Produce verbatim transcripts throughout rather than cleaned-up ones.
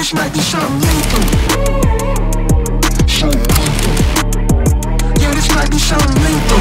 this might be something lethal. So lethal. Yeah, this might be something lethal.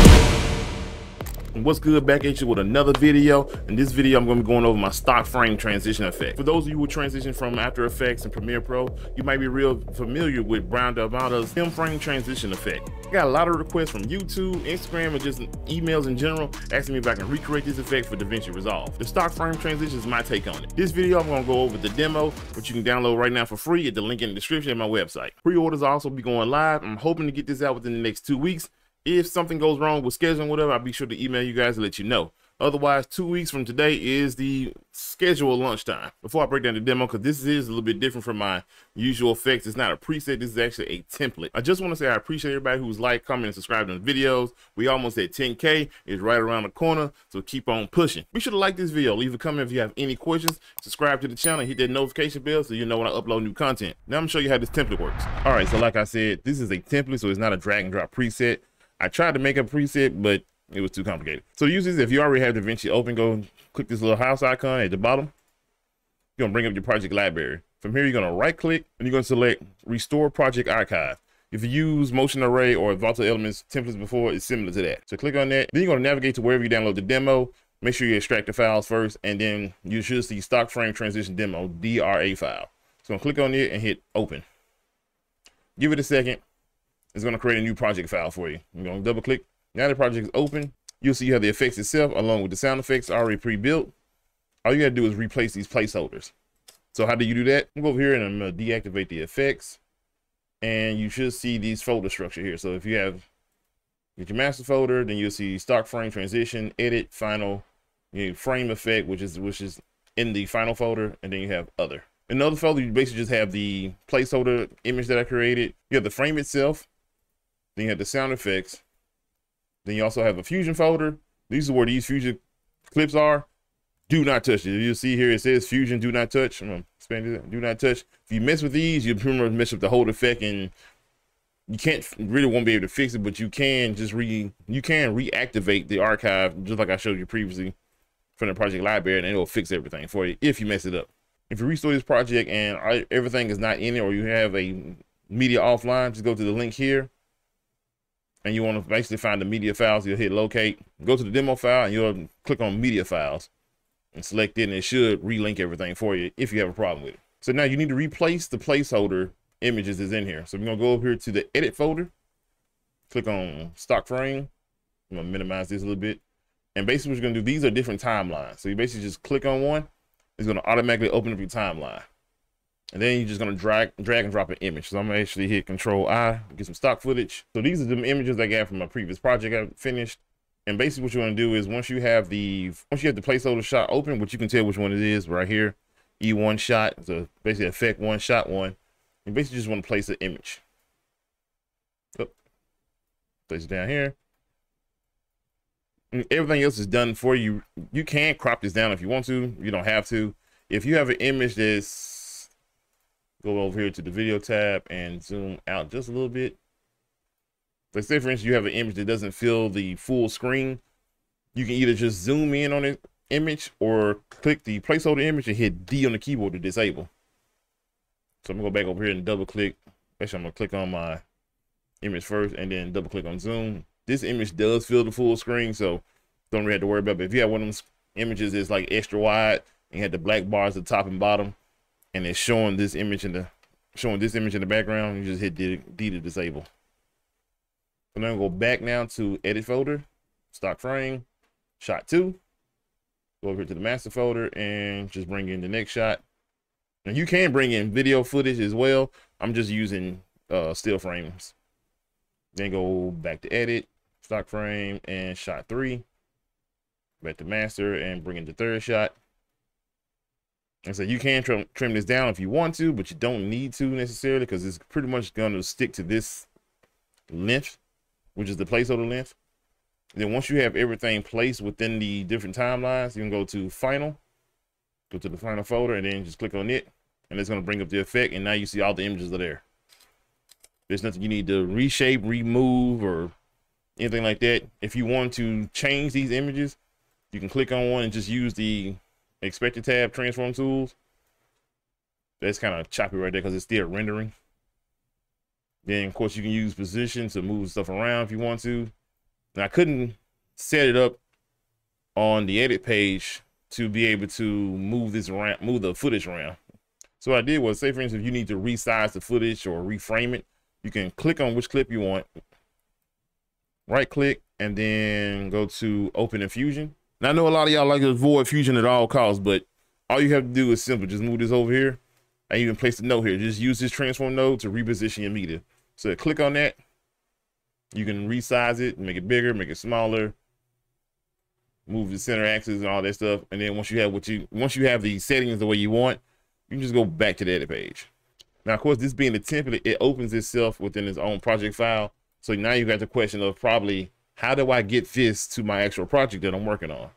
What's good, back at you with another video. In this video I'm going to be going over my stock frame transition effect. For those of you who transition from After Effects and Premiere Pro, you might be real familiar with Brian D'Amato's stem frame transition effect. I got a lot of requests from YouTube, Instagram, and just emails in general asking me if I can recreate this effect for DaVinci Resolve. The stock frame transition is my take on it. This video I'm going to go over the demo, which you can download right now for free at the link in the description of my website. Pre-orders also be going live. I'm hoping to get this out within the next two weeks. If something goes wrong with scheduling, whatever, I'll be sure to email you guys to let you know. Otherwise, two weeks from today is the scheduled lunchtime. Before I break down the demo, because this is a little bit different from my usual effects, it's not a preset, this is actually a template. I just want to say I appreciate everybody who's like, comment, and subscribed to the videos. We almost at ten K, it's right around the corner, so keep on pushing. Be sure to like this video, leave a comment if you have any questions, subscribe to the channel, hit that notification bell so you know when I upload new content. Now I'm going to show you how this template works. All right, so like I said, this is a template, so it's not a drag and drop preset. I tried to make a preset, but it was too complicated. So usually if you already have DaVinci open, go click this little house icon at the bottom. You're gonna bring up your project library. From here, you're gonna right click and you're gonna select Restore Project Archive. If you use Motion Array or Envato Elements templates before, it's similar to that. So click on that. Then you're gonna navigate to wherever you download the demo. Make sure you extract the files first, and then you should see Stock Frame Transition Demo, D R A file. So I'm gonna click on it and hit open. Give it a second. It's going to create a new project file for you. I'm going to double click. Now the project is open. You'll see you have the effects itself along with the sound effects already pre-built. All you got to do is replace these placeholders. So how do you do that? I'm going to go over here and I'm going to deactivate the effects. And you should see these folder structure here. So if you have your master folder, then you'll see stock frame transition, edit, final, you know, frame effect, which is which is in the final folder. And then you have other. In the other folder, you basically just have the placeholder image that I created. You have the frame itself. Then you have the sound effects. Then you also have a fusion folder. These are where these fusion clips are. Do not touch it. You'll see here it says fusion, do not touch. I'm gonna expand it. Do not touch. If you mess with these, you'll pretty much mess up the whole effect, and you can't really won't be able to fix it, but you can just re you can reactivate the archive just like I showed you previously from the project library, and it'll fix everything for you if you mess it up. If you restore this project and everything is not in it, or you have a media offline, just go to the link here. And you want to basically find the media files. You'll hit locate, go to the demo file, and you'll click on media files and select it, and it should relink everything for you if you have a problem with it. So now you need to replace the placeholder images that's in here. So we're gonna go over here to the edit folder, click on stock frame. I'm gonna minimize this a little bit, and basically what you're gonna do, these are different timelines. So you basically just click on one, it's gonna automatically open up your timeline, and then you're just gonna drag, drag and drop an image. So I'm gonna actually hit Control I, get some stock footage. So these are the images I got from my previous project I finished. And basically what you wanna do is once you have the, once you have the placeholder shot open, which you can tell which one it is right here, E one shot, so basically effect one, shot one. You basically just wanna place an image. Oop. Place it down here. And everything else is done for you. You can crop this down if you want to, you don't have to. If you have an image that's, go over here to the video tab and zoom out just a little bit. Let's say for instance, you have an image that doesn't fill the full screen. You can either just zoom in on the image or click the placeholder image and hit D on the keyboard to disable. So I'm gonna go back over here and double click. Actually, I'm gonna click on my image first and then double click on zoom. This image does fill the full screen, so don't really have to worry about it. But if you have one of those images that's like extra wide and you have the black bars at the top and bottom, and it's showing this image in the showing this image in the background, you just hit D, D to disable. And then go back now to edit folder, stock frame, shot two. Go over to the master folder and just bring in the next shot. And you can bring in video footage as well. I'm just using uh, still frames. Then go back to edit, stock frame, and shot three. Back to master and bring in the third shot. And so you can trim, trim this down if you want to, but you don't need to necessarily, because it's pretty much going to stick to this length, which is the placeholder length. And then once you have everything placed within the different timelines, you can go to final, go to the final folder, and then just click on it, and it's going to bring up the effect. And now you see all the images are there. There's nothing you need to reshape, remove, or anything like that. If you want to change these images, you can click on one and just use the Expected tab, transform tools, That's kind of choppy right there because it's still rendering. Then of course you can use position to move stuff around if you want to. And I couldn't set it up on the edit page to be able to move this around, move the footage around. So what I did was, say for instance, if you need to resize the footage or reframe it, you can click on which clip you want, right click, and then go to open in Fusion. Now I know a lot of y'all like to avoid Fusion at all costs, but all you have to do is simple, just move this over here. I even placed a note here. Just use this transform node to reposition your media. So click on that. You can resize it, make it bigger, make it smaller, move the center axis and all that stuff. And then once you have what you, once you have the settings the way you want, you can just go back to the edit page. Now, of course, this being a template, it opens itself within its own project file. So now you got the question of probably, how do I get this to my actual project that I'm working on?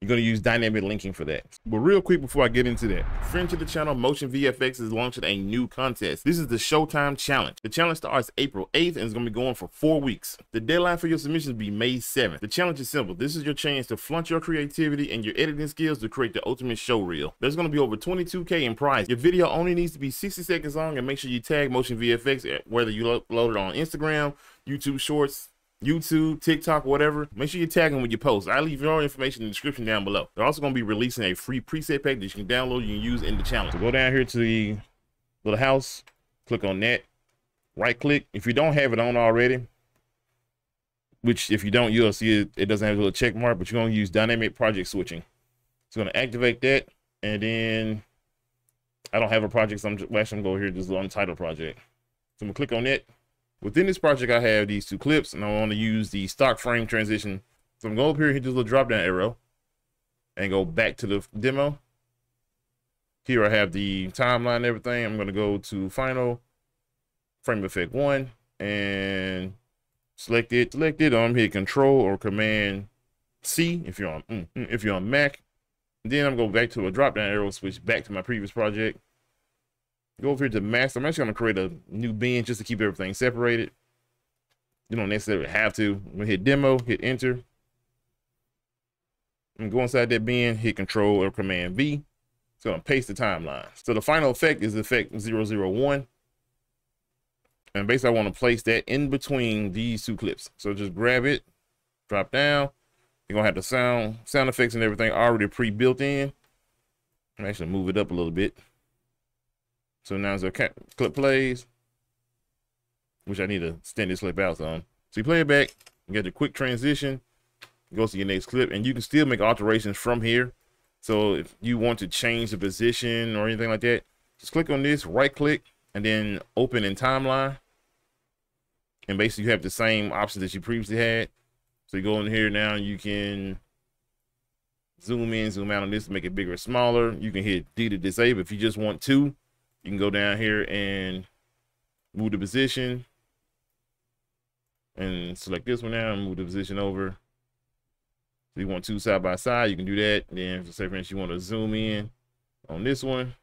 You're going to use dynamic linking for that. But real quick before I get into that, friend to the channel, Motion V F X is launching a new contest. This is the Showtime Challenge. The challenge starts April eighth and is going to be going for four weeks. The deadline for your submissions will be May seventh. The challenge is simple. This is your chance to flaunt your creativity and your editing skills to create the ultimate show reel. There's going to be over twenty-two K in prize. Your video only needs to be sixty seconds long, and make sure you tag Motion V F X, whether you upload it on Instagram, YouTube Shorts, YouTube, TikTok, whatever. Make sure you tag them with your posts. I leave your information in the description down below. They're also going to be releasing a free preset pack that you can download, you can use in the challenge. So go down here to the little house, click on that, right click. If you don't have it on already, which if you don't, you'll see it, it doesn't have a little check mark, but you're going to use dynamic project switching. It's going to activate that, and then I don't have a project, so I'm just, well, actually I'm going to go here, this little untitled project. So I'm going to click on that. Within this project, I have these two clips, and I want to use the stock frame transition. So I'm going to go up here, hit this little drop down arrow, and go back to the demo. Here I have the timeline and everything. I'm going to go to final, frame effect one, and select it. Select it. I'm um, hit Control or Command C if you're on mm, mm, if you're on Mac. Then I'm going back to a drop down arrow, switch back to my previous project. Go over here to master. I'm actually going to create a new bin just to keep everything separated. You don't necessarily have to. I'm going to hit demo, hit enter. I'm going to go inside that bin, hit Control or Command V. It's going to paste the timeline. So the final effect is effect zero zero one. And basically, I want to place that in between these two clips. So just grab it, drop down. You're going to have the sound, sound effects and everything already pre-built in. I'm actually move it up a little bit. So now as our clip plays, which I need to extend this clip out on. So you play it back, you get the quick transition, goes to your next clip, and you can still make alterations from here. So if you want to change the position or anything like that, just click on this, right click, and then open in timeline. And basically you have the same options that you previously had. So you go in here now, you can zoom in, zoom out on this, make it bigger or smaller. You can hit D to disable if you just want to. You can go down here and move the position and select this one now and move the position over. So you want two side by side, you can do that. And then, say for instance, you want to zoom in on this one.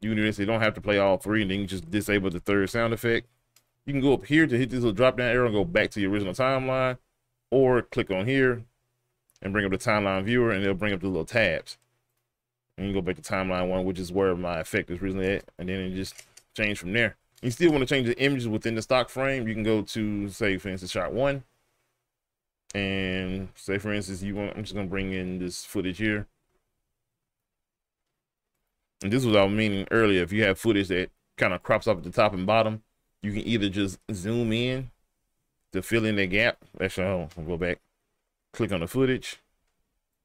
You can do this, you don't have to play all three, and then you just disable the third sound effect. You can go up here to hit this little drop down arrow and go back to your original timeline, or click on here and bring up the timeline viewer, and it'll bring up the little tabs. And you can go back to timeline one, which is where my effect is originally at, and then it just change from there. You still want to change the images within the stock frame. You can go to, say for instance, shot one, and say for instance, you want, I'm just gonna bring in this footage here. And this was what I was meaning earlier. If you have footage that kind of crops up at the top and bottom, you can either just zoom in to fill in that gap. Actually, hold on, I'll go back, click on the footage,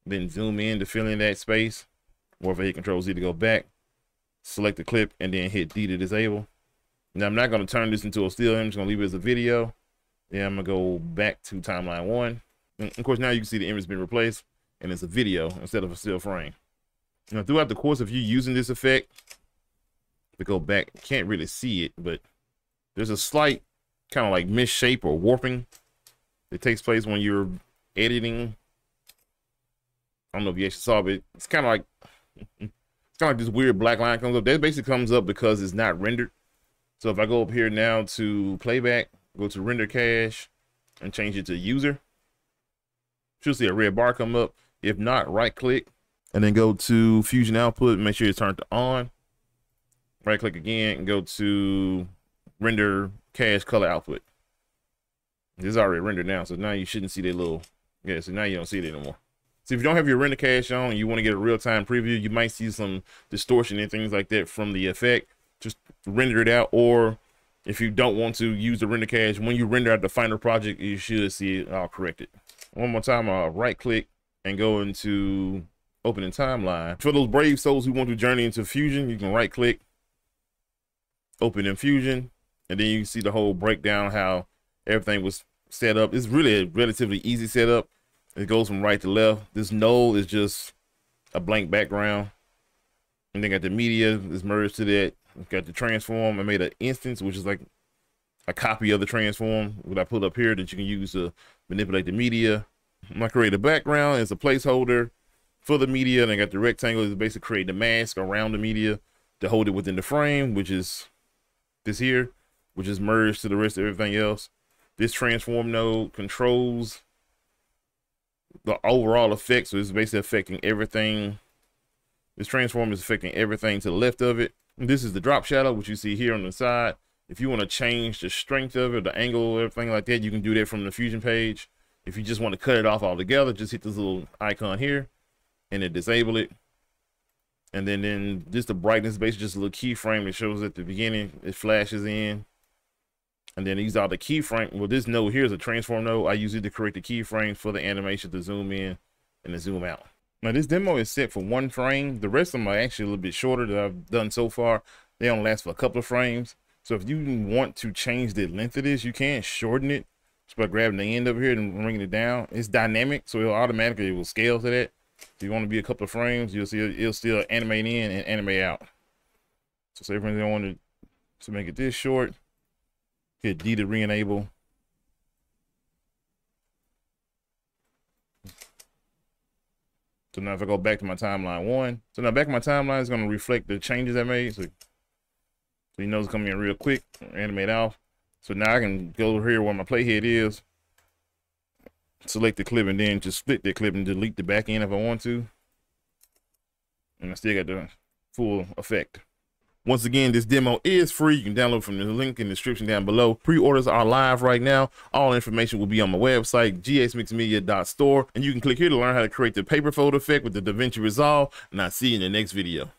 then zoom in to fill in that space. Or if I hit Control Z to go back, select the clip, and then hit D to disable. Now I'm not going to turn this into a still, I'm just going to leave it as a video. Then I'm going to go back to timeline one. And of course, now you can see the image being replaced, and it's a video instead of a still frame. Now throughout the course, if you're using this effect, we go back, can't really see it, but there's a slight kind of like misshape or warping that takes place when you're editing. I don't know if you actually saw it, but it's kind of like, it's kind of like this weird black line comes up. That basically comes up because it's not rendered. So if I go up here now to playback, go to render cache, and change it to user, you'll see a red bar come up. If not, right click, and then go to Fusion Output, make sure it's turned to on. Right click again and go to Render Cache Color Output. This is already rendered now, so now you shouldn't see that little, yeah, so now you don't see it anymore. So if you don't have your render cache on, you want to get a real-time preview, you might see some distortion and things like that from the effect. Just render it out, or if you don't want to use the render cache, when you render out the final project, you should see it all corrected. One more time, I'll right-click and go into Opening Timeline. For those brave souls who want to journey into Fusion, you can right-click, Open in Fusion, and then you can see the whole breakdown, how everything was set up. It's really a relatively easy setup. It goes from right to left. This node is just a blank background. And then got the media is merged to that. We've got the transform. I made an instance, which is like a copy of the transform, what I put up here that you can use to manipulate the media. I create a background as a placeholder for the media. And I got the rectangle is basically create the mask around the media to hold it within the frame, which is this here, which is merged to the rest of everything else. This transform node controls the overall effect, so it's basically affecting everything. This transform is affecting everything to the left of it. And this is the drop shadow, which you see here on the side. If you want to change the strength of it, the angle, everything like that, you can do that from the Fusion page. If you just want to cut it off altogether, just hit this little icon here and then disable it. And then, then just the brightness, basically just a little keyframe that shows at the beginning, it flashes in. And then these are the keyframe. Well, this node here is a transform node. I use it to create the keyframes for the animation to zoom in and to zoom out. Now this demo is set for one frame. The rest of them are actually a little bit shorter that I've done so far. They only last for a couple of frames. So if you want to change the length of this, you can shorten it just by grabbing the end over here and bringing it down. It's dynamic, so it'll automatically, it will scale to that. If you want to be a couple of frames, you'll see it'll still animate in and animate out. So say for instance, I wanted to make it this short. Hit D to re-enable. So now if I go back to my timeline one, so now back in my timeline is going to reflect the changes I made. So, so you know it's coming in real quick, animate off. So now I can go here where my playhead is, select the clip and then just split the clip and delete the back end if I want to. And I still got the full effect. Once again, this demo is free. You can download from the link in the description down below. Pre-orders are live right now. All information will be on my website, g s mixed media dot store. And you can click here to learn how to create the paper fold effect with the DaVinci Resolve. And I'll see you in the next video.